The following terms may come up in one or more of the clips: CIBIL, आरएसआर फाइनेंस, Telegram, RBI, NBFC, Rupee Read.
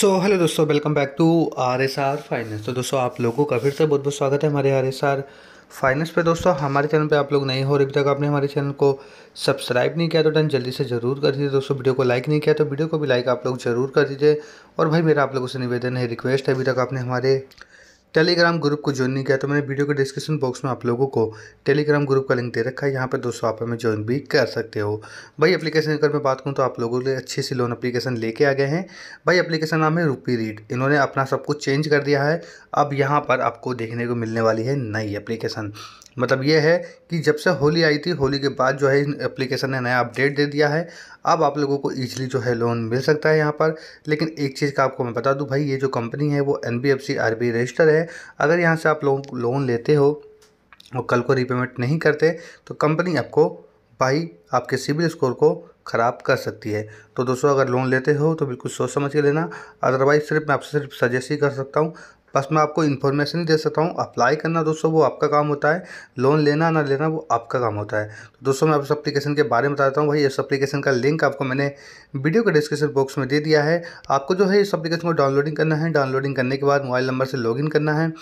Hello दोस्तों, welcome back to आरएसआर फाइनेंस। तो दोस्तों आप लोगों का फिर से बहुत बहुत स्वागत है हमारे आरएसआर फाइनेंस पे। दोस्तों हमारे चैनल पे आप लोग नए हो और अभी तक आपने हमारे चैनल को सब्सक्राइब नहीं किया तो डन जल्दी से ज़रूर कर दीजिए। दोस्तों वीडियो को लाइक नहीं किया तो वीडियो को भी लाइक आप लोग ज़रूर कर दीजिए। और भाई मेरा आप लोगों से निवेदन है, रिक्वेस्ट है, अभी तक आपने हमारे टेलीग्राम ग्रुप को ज्वाइन नहीं किया तो मैंने वीडियो के डिस्क्रिप्शन बॉक्स में आप लोगों को टेलीग्राम ग्रुप का लिंक दे रखा है, यहाँ पर दोस्तों आप हमें ज्वाइन भी कर सकते हो। भाई एप्लीकेशन अगर मैं बात करूँ तो आप लोगों के लिए अच्छी सी लोन एप्लीकेशन लेके आ गए हैं। भाई एप्लीकेशन नाम है रूपी रीड। इन्होंने अपना सब कुछ चेंज कर दिया है। अब यहाँ पर आपको देखने को मिलने वाली है नई एप्लीकेशन। मतलब ये है कि जब से होली आई थी, होली के बाद जो है इन एप्लीकेशन ने नया अपडेट दे दिया है। अब आप लोगों को ईजिली जो है लोन मिल सकता है यहाँ पर। लेकिन एक चीज़ का आपको मैं बता दूँ भाई, ये जो कंपनी है वो NBFC RBI रजिस्टर है। अगर यहाँ से आप लोग लोन लेते हो और कल को रीपेमेंट नहीं करते तो कंपनी आपको भाई आपके सिबिल स्कोर को ख़राब कर सकती है। तो दोस्तों अगर लोन लेते हो तो बिल्कुल सोच समझ के लेना, अदरवाइज़ सिर्फ मैं आपसे सिर्फ सजेस्ट ही कर सकता हूँ, बस मैं आपको इन्फॉर्मेशन दे सकता हूँ। अप्लाई करना दोस्तों वो आपका काम होता है, लोन लेना ना लेना वो आपका काम होता है। तो दोस्तों मैं इस एप्लीकेशन के बारे में बताता हूँ। भाई इस एप्लीकेशन का लिंक आपको मैंने वीडियो के डिस्क्रिप्शन बॉक्स में दे दिया है। आपको जो है इस एप्लीकेशन को डाउनलोडिंग करना है। डाउनलोडिंग करने के बाद मोबाइल नंबर से लॉगिन करना है।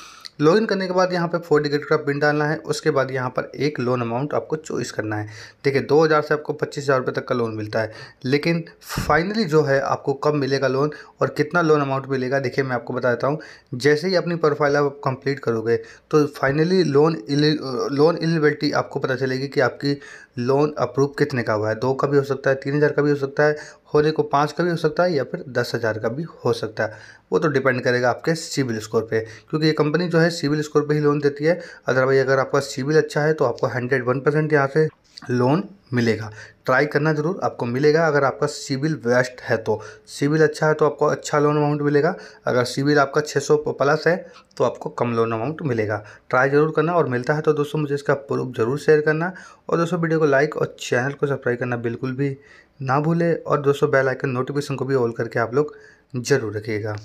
लॉगिन करने के बाद यहाँ पर 4 डिजिट का पिन डालना है। उसके बाद यहाँ पर एक लोन अमाउंट आपको चॉइस करना है। देखिए 2000 से आपको 25,000 तक का लोन मिलता है, लेकिन फाइनली जो है आपको कब मिलेगा लोन और कितना लोन अमाउंट मिलेगा, देखिए मैं आपको बता देता हूँ। जैसे ही अपनी प्रोफाइल आप कंप्लीट करोगे तो फाइनली लोन एलिजिबिलिटी आपको पता चलेगी कि आपकी लोन अप्रूव कितने का हुआ है। 2 का भी हो सकता है, 3,000 का भी हो सकता है, होने को 5 का भी हो सकता है, या फिर 10,000 का भी हो सकता है। वो तो डिपेंड करेगा आपके सिबिल स्कोर पे, क्योंकि ये कंपनी जो है सिबिल स्कोर पे ही लोन देती है। अदरवाइज अगर आपका सिबिल अच्छा है तो आपको 101% यहाँ से लोन मिलेगा। ट्राई करना ज़रूर, आपको मिलेगा। अगर आपका सिबिल बेस्ट है तो सिबिल अच्छा है तो आपको अच्छा लोन अमाउंट मिलेगा। अगर सिबिल आपका 600 प्लस है तो आपको कम लोन अमाउंट मिलेगा। ट्राई ज़रूर करना, और मिलता है तो दोस्तों मुझे इसका प्रूफ ज़रूर शेयर करना। और दोस्तों वीडियो को लाइक और चैनल को सब्सक्राइब करना बिल्कुल भी ना भूले। और दोस्तों बेल आइकन नोटिफिकेशन को भी ऑल करके आप लोग ज़रूर रखिएगा।